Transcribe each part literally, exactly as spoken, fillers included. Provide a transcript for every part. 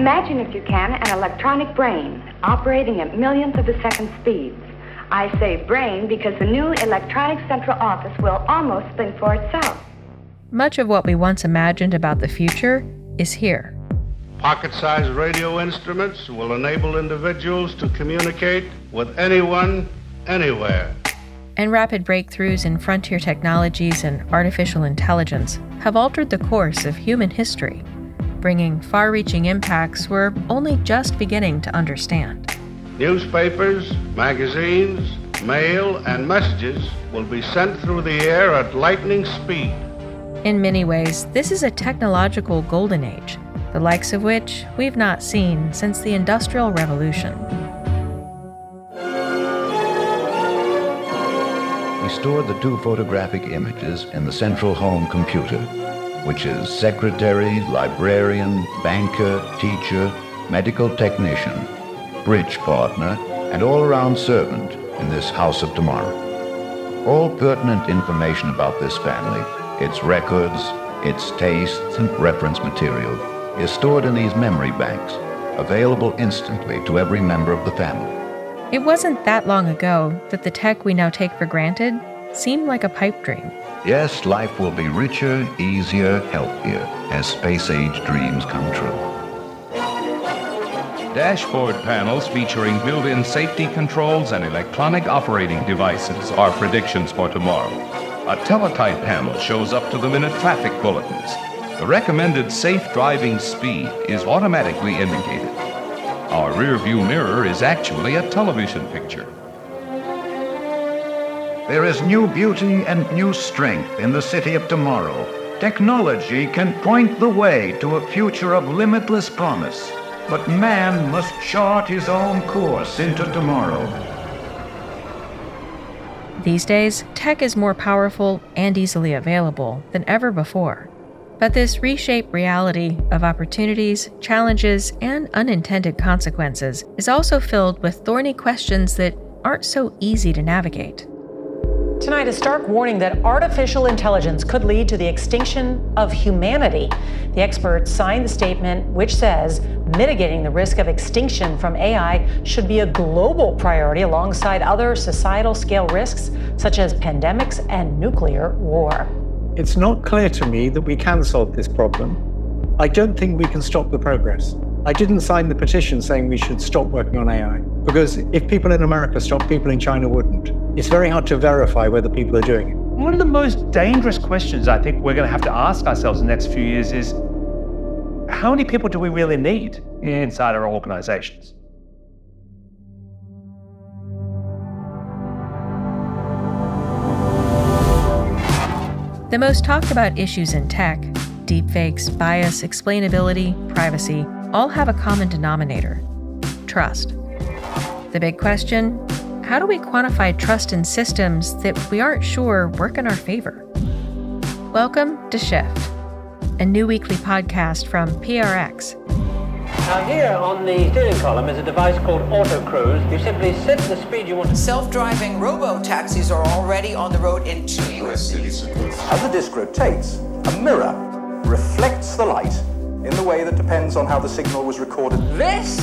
Imagine, if you can, an electronic brain operating at millionth of a second speeds. I say brain because the new electronic central office will almost think for itself. Much of what we once imagined about the future is here. Pocket-sized radio instruments will enable individuals to communicate with anyone, anywhere. And rapid breakthroughs in frontier technologies and artificial intelligence have altered the course of human history, bringing far-reaching impacts we're only just beginning to understand. Newspapers, magazines, mail, and messages will be sent through the air at lightning speed. In many ways, this is a technological golden age, the likes of which we've not seen since the Industrial Revolution. We stored the two photographic images in the central home computer, which is secretary, librarian, banker, teacher, medical technician, bridge partner, and all-around servant in this house of tomorrow. All pertinent information about this family, its records, its tastes, and reference material, is stored in these memory banks, available instantly to every member of the family. It wasn't that long ago that the tech we now take for granted seemed like a pipe dream. Yes, life will be richer, easier, healthier as space-age dreams come true. Dashboard panels featuring built-in safety controls and electronic operating devices are predictions for tomorrow. A teletype panel shows up-to-the-minute traffic bulletins. The recommended safe driving speed is automatically indicated. Our rearview mirror is actually a television picture. There is new beauty and new strength in the city of tomorrow. Technology can point the way to a future of limitless promise. But man must chart his own course into tomorrow. These days, tech is more powerful and easily available than ever before. But this reshaped reality of opportunities, challenges, and unintended consequences is also filled with thorny questions that aren't so easy to navigate. Tonight, a stark warning that artificial intelligence could lead to the extinction of humanity. The experts signed the statement, which says mitigating the risk of extinction from A I should be a global priority alongside other societal scale risks, such as pandemics and nuclear war. It's not clear to me that we can solve this problem. I don't think we can stop the progress. I didn't sign the petition saying we should stop working on A I, because if people in America stopped, people in China wouldn't. It's very hard to verify whether people are doing it. One of the most dangerous questions I think we're going to have to ask ourselves in the next few years is, how many people do we really need inside our organizations? The most talked about issues in tech, deepfakes, bias, explainability, privacy, all have a common denominator: trust. The big question: how do we quantify trust in systems that we aren't sure work in our favor? Welcome to Shift, a new weekly podcast from P R X. Now here on the steering column is a device called Auto Cruise. You simply set the speed you want. Self-driving robo-taxis are already on the road in two U S cities. As the disc rotates, a mirror reflects the light in the way that depends on how the signal was recorded. This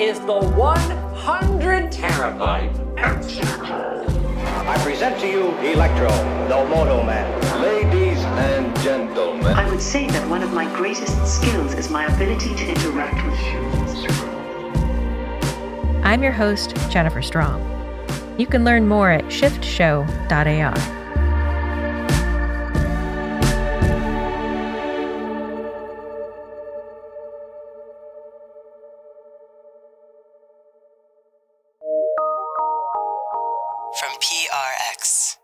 is the one hundred terabyte. I present to you Electro, the Moto Man. Ladies and gentlemen, I would say that one of my greatest skills is my ability to interact with humans. I'm your host, Jennifer Strong. You can learn more at shift show dot A R. From P R X.